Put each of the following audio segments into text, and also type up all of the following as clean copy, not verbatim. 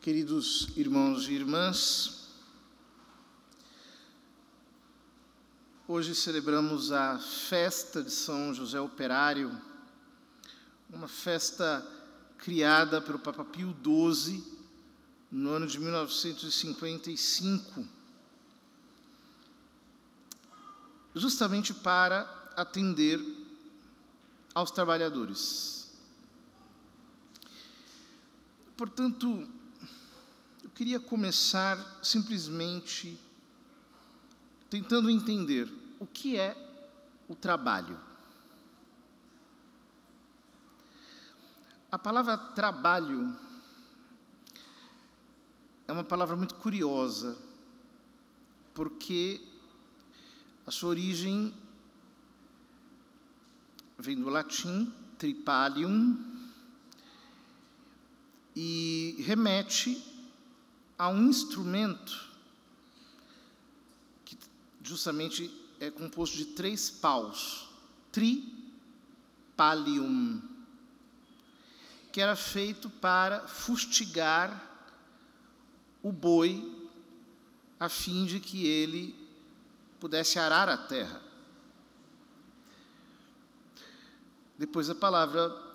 Queridos irmãos e irmãs, hoje celebramos a festa de São José Operário, uma festa criada pelo Papa Pio XII no ano de 1955, justamente para atender aos trabalhadores. Portanto, eu queria começar simplesmente tentando entender o que é o trabalho. A palavra trabalho é uma palavra muito curiosa, porque a sua origem vem do latim, tripalium, e remete a um instrumento que justamente é composto de três paus, tripalium, que era feito para fustigar o boi, a fim de que ele pudesse arar a terra. Depois a palavra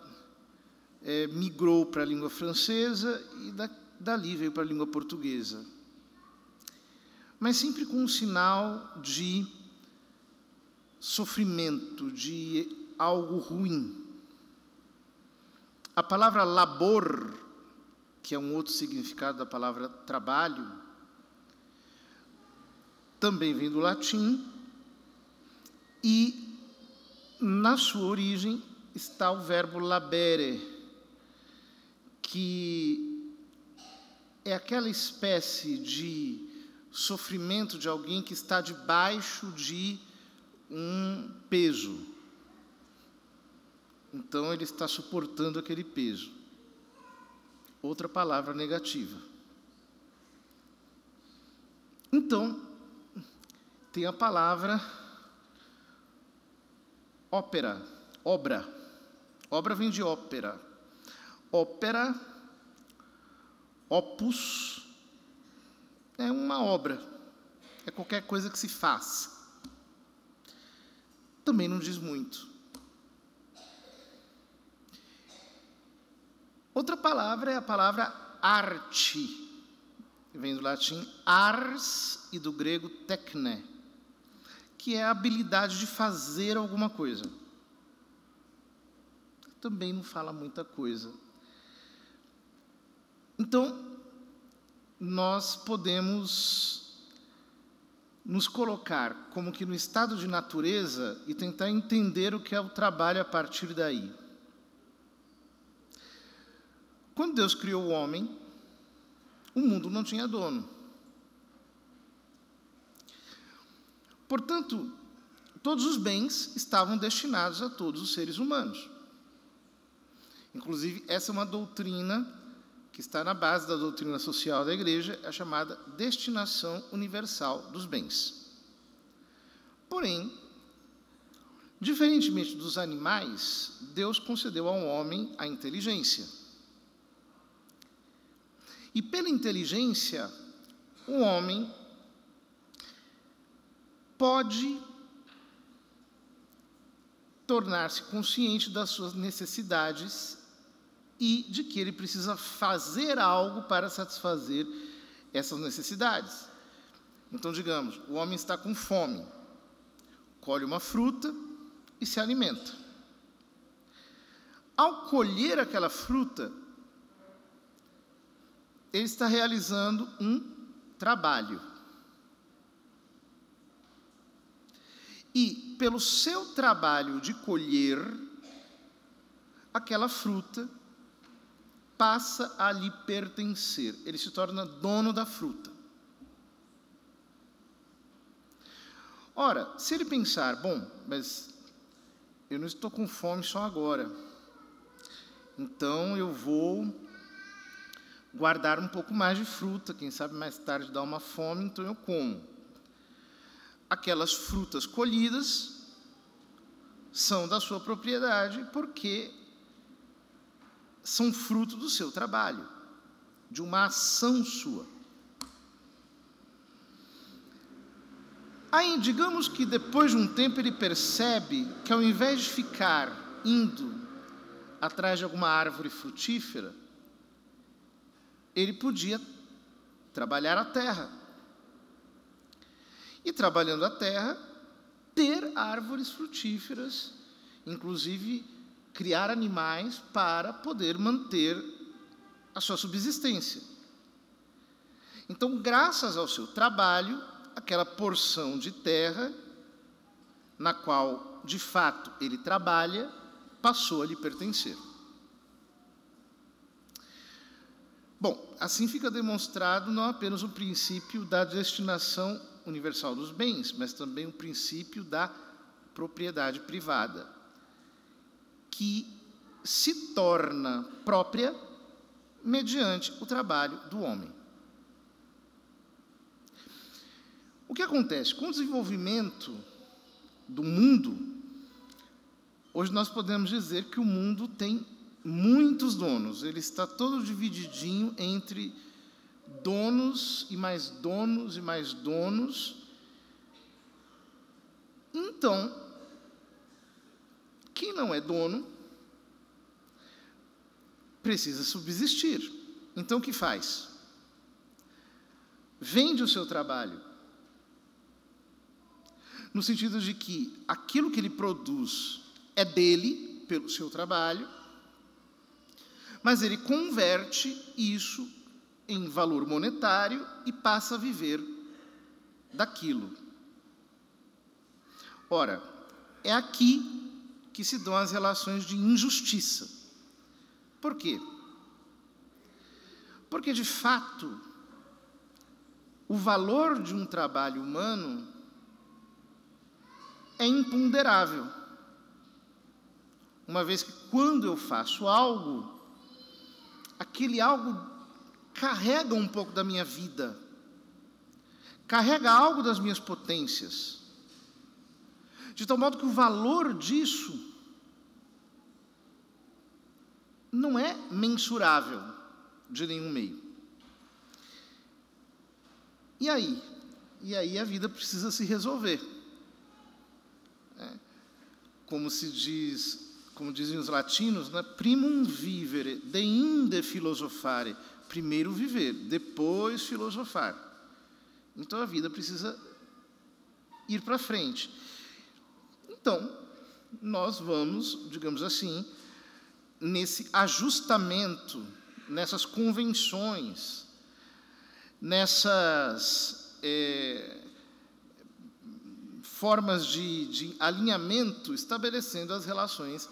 migrou para a língua francesa e dali veio para a língua portuguesa. Mas sempre com um sinal de sofrimento, de algo ruim. A palavra labor, que é um outro significado da palavra trabalho, também vem do latim e, na sua origem, está o verbo labere, que é aquela espécie de sofrimento de alguém que está debaixo de um peso. Então, ele está suportando aquele peso. Outra palavra negativa. Então, tem a palavra ópera, obra. Obra vem de ópera. Ópera, opus, é uma obra. É qualquer coisa que se faz. Também não diz muito. Outra palavra é a palavra arte, que vem do latim ars e do grego techne, que é a habilidade de fazer alguma coisa. Também não fala muita coisa. Então, nós podemos nos colocar como que no estado de natureza e tentar entender o que é o trabalho a partir daí. Quando Deus criou o homem, o mundo não tinha dono. Portanto, todos os bens estavam destinados a todos os seres humanos. Inclusive, essa é uma doutrina que está na base da doutrina social da Igreja, a chamada destinação universal dos bens. Porém, diferentemente dos animais, Deus concedeu ao homem a inteligência. E pela inteligência, o homem pode tornar-se consciente das suas necessidades e de que ele precisa fazer algo para satisfazer essas necessidades. Então, digamos, o homem está com fome, colhe uma fruta e se alimenta. Ao colher aquela fruta, ele está realizando um trabalho. E, pelo seu trabalho de colher, aquela fruta passa a lhe pertencer. Ele se torna dono da fruta. Ora, se ele pensar, bom, mas eu não estou com fome só agora, então eu vou guardar um pouco mais de fruta, quem sabe mais tarde dá uma fome, então eu como. Aquelas frutas colhidas são da sua propriedade porque são fruto do seu trabalho, de uma ação sua. Aí, digamos que depois de um tempo ele percebe que, ao invés de ficar indo atrás de alguma árvore frutífera, ele podia trabalhar a terra. E, trabalhando a terra, ter árvores frutíferas, inclusive criar animais para poder manter a sua subsistência. Então, graças ao seu trabalho, aquela porção de terra na qual, de fato, ele trabalha, passou a lhe pertencer. Bom, assim fica demonstrado não apenas o princípio da destinação universal dos bens, mas também o princípio da propriedade privada, que se torna própria mediante o trabalho do homem. O que acontece? Com o desenvolvimento do mundo, hoje nós podemos dizer que o mundo tem muitos donos, ele está todo divididinho entre donos e mais donos e mais donos. Então, quem não é dono precisa subsistir. Então, o que faz? Vende o seu trabalho, no sentido de que aquilo que ele produz é dele, pelo seu trabalho, mas ele converte isso em valor monetário e passa a viver daquilo. Ora, é aqui que se dão as relações de injustiça. Por quê? Porque, de fato, o valor de um trabalho humano é imponderável, uma vez que, quando eu faço algo, aquele algo carrega um pouco da minha vida, carrega algo das minhas potências, de tal modo que o valor disso não é mensurável de nenhum meio. E aí a vida precisa se resolver. Como dizem os latinos, né? Primum vivere, deinde philosophare, primeiro viver, depois filosofar. Então, a vida precisa ir para frente. Então, nós vamos, digamos assim, nesse ajustamento, nessas convenções, nessas formas de alinhamento, estabelecendo as relações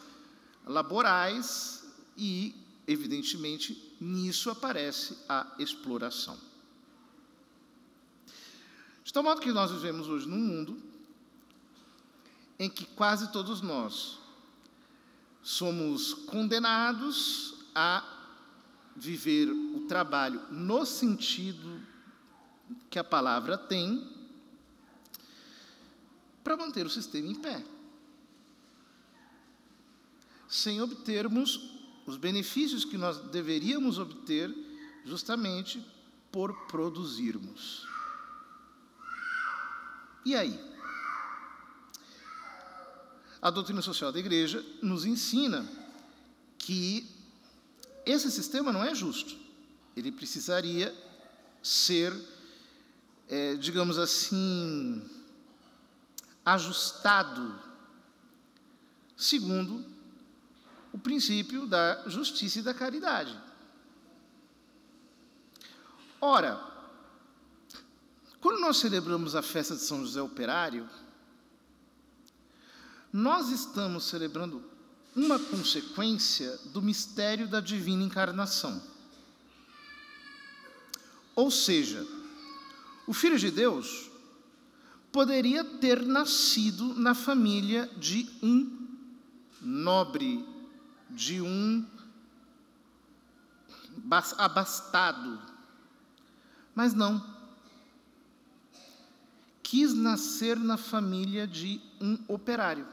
laborais e, evidentemente, nisso aparece a exploração. De tal modo que nós vivemos hoje num mundo em que quase todos nós somos condenados a viver o trabalho no sentido que a palavra tem, para manter o sistema em pé, sem obtermos os benefícios que nós deveríamos obter justamente por produzirmos. E aí? A doutrina social da Igreja nos ensina que esse sistema não é justo. Ele precisaria ser, digamos assim, ajustado segundo o princípio da justiça e da caridade. Ora, quando nós celebramos a festa de São José Operário, nós estamos celebrando uma consequência do mistério da divina encarnação. Ou seja, o Filho de Deus poderia ter nascido na família de um nobre, de um abastado. Mas não. Quis nascer na família de um operário,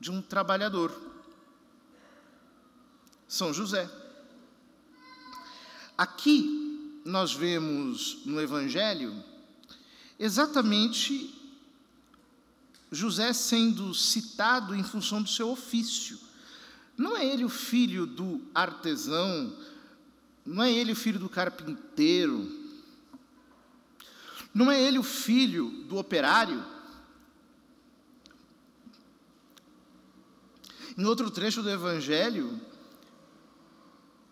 de um trabalhador. São José. Aqui nós vemos no Evangelho exatamente José sendo citado em função do seu ofício. Não é ele o filho do artesão, não é ele o filho do carpinteiro, não é ele o filho do operário. Em outro trecho do Evangelho,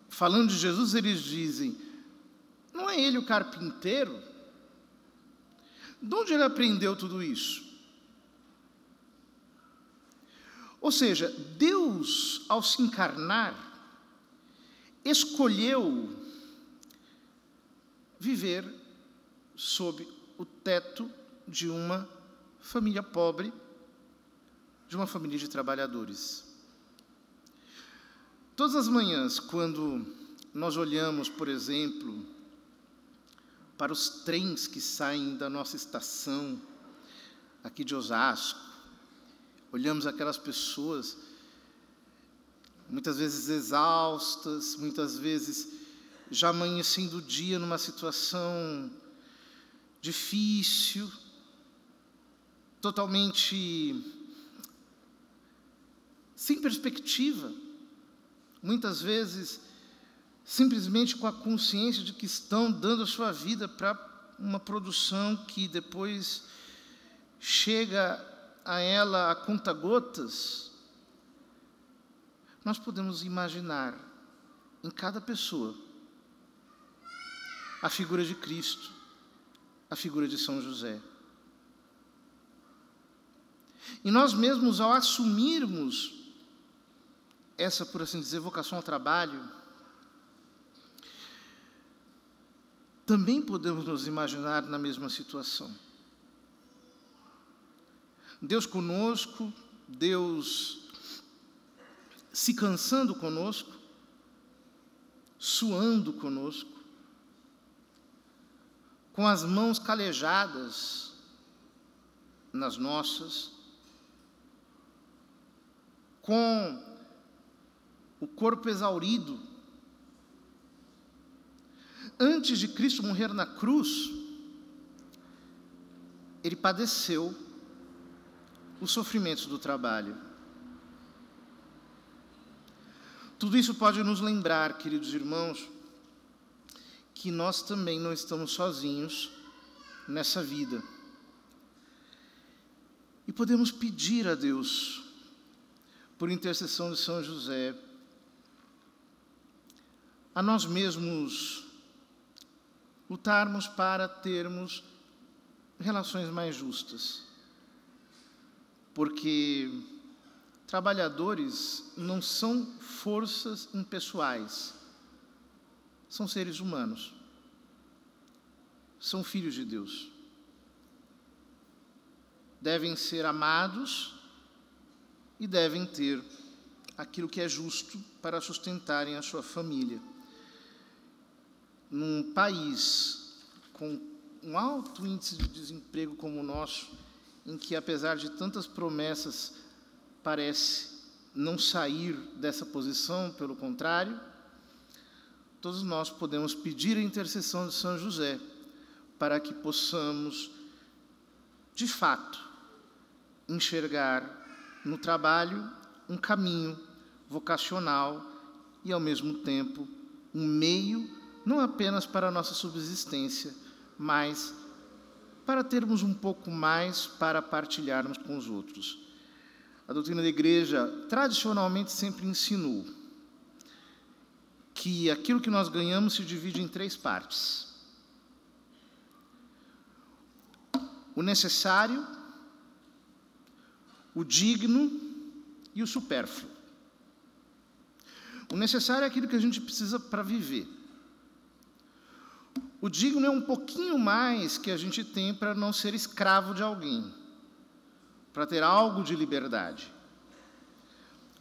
falando de Jesus, eles dizem, não é ele o carpinteiro? De onde ele aprendeu tudo isso? Ou seja, Deus, ao se encarnar, escolheu viver sob o teto de uma família pobre, de uma família de trabalhadores. Todas as manhãs, quando nós olhamos, por exemplo, para os trens que saem da nossa estação aqui de Osasco, olhamos aquelas pessoas, muitas vezes exaustas, muitas vezes já amanhecendo o dia numa situação difícil, totalmente sem perspectiva, muitas vezes simplesmente com a consciência de que estão dando a sua vida para uma produção que depois chega a ela a conta-gotas. Nós podemos imaginar em cada pessoa a figura de Cristo, a figura de São José. E nós mesmos, ao assumirmos essa, por assim dizer, vocação ao trabalho, também podemos nos imaginar na mesma situação. Deus conosco, Deus se cansando conosco, suando conosco, com as mãos calejadas nas nossas, com o corpo exaurido. Antes de Cristo morrer na cruz, ele padeceu os sofrimentos do trabalho. Tudo isso pode nos lembrar, queridos irmãos, que nós também não estamos sozinhos nessa vida. E podemos pedir a Deus, por intercessão de São José, a nós mesmos lutarmos para termos relações mais justas. Porque trabalhadores não são forças impessoais, são seres humanos, são filhos de Deus. Devem ser amados e devem ter aquilo que é justo para sustentarem a sua família. Num país com um alto índice de desemprego como o nosso, em que, apesar de tantas promessas, parece não sair dessa posição, pelo contrário, todos nós podemos pedir a intercessão de São José para que possamos, de fato, enxergar no trabalho um caminho vocacional e, ao mesmo tempo, um meio não apenas para a nossa subsistência, mas para termos um pouco mais para partilharmos com os outros. A doutrina da Igreja tradicionalmente sempre ensinou que aquilo que nós ganhamos se divide em três partes: o necessário, o digno e o supérfluo. O necessário é aquilo que a gente precisa para viver. O digno é um pouquinho mais que a gente tem para não ser escravo de alguém, para ter algo de liberdade.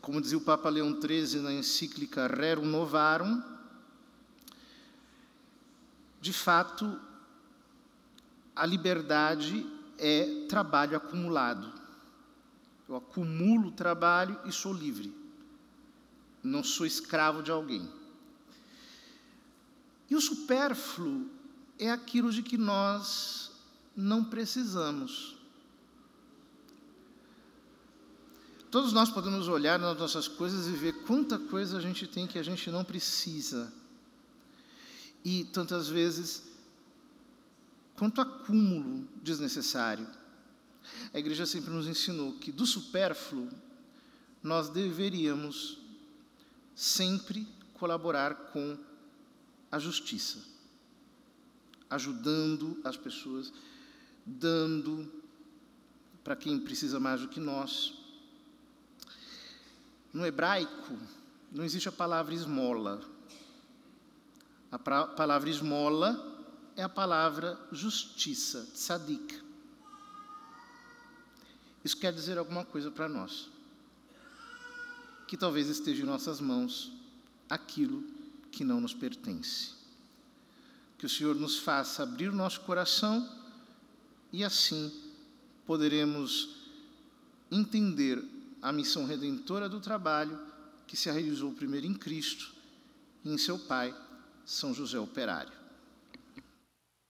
Como dizia o Papa Leão XIII na encíclica Rerum Novarum, de fato, a liberdade é trabalho acumulado. Eu acumulo trabalho e sou livre. Não sou escravo de alguém. E E o supérfluo é aquilo de que nós não precisamos. Todos nós podemos olhar nas nossas coisas e ver quanta coisa a gente tem que a gente não precisa. E, tantas vezes, quanto acúmulo desnecessário. A Igreja sempre nos ensinou que, do supérfluo, nós deveríamos sempre colaborar com a justiça, ajudando as pessoas, dando para quem precisa mais do que nós. No hebraico, não existe a palavra esmola. A palavra esmola é a palavra justiça, tzadik. Isso quer dizer alguma coisa para nós, que talvez esteja em nossas mãos aquilo que não nos pertence. Que o Senhor nos faça abrir o nosso coração e assim poderemos entender a missão redentora do trabalho que se realizou primeiro em Cristo e em seu Pai, São José Operário.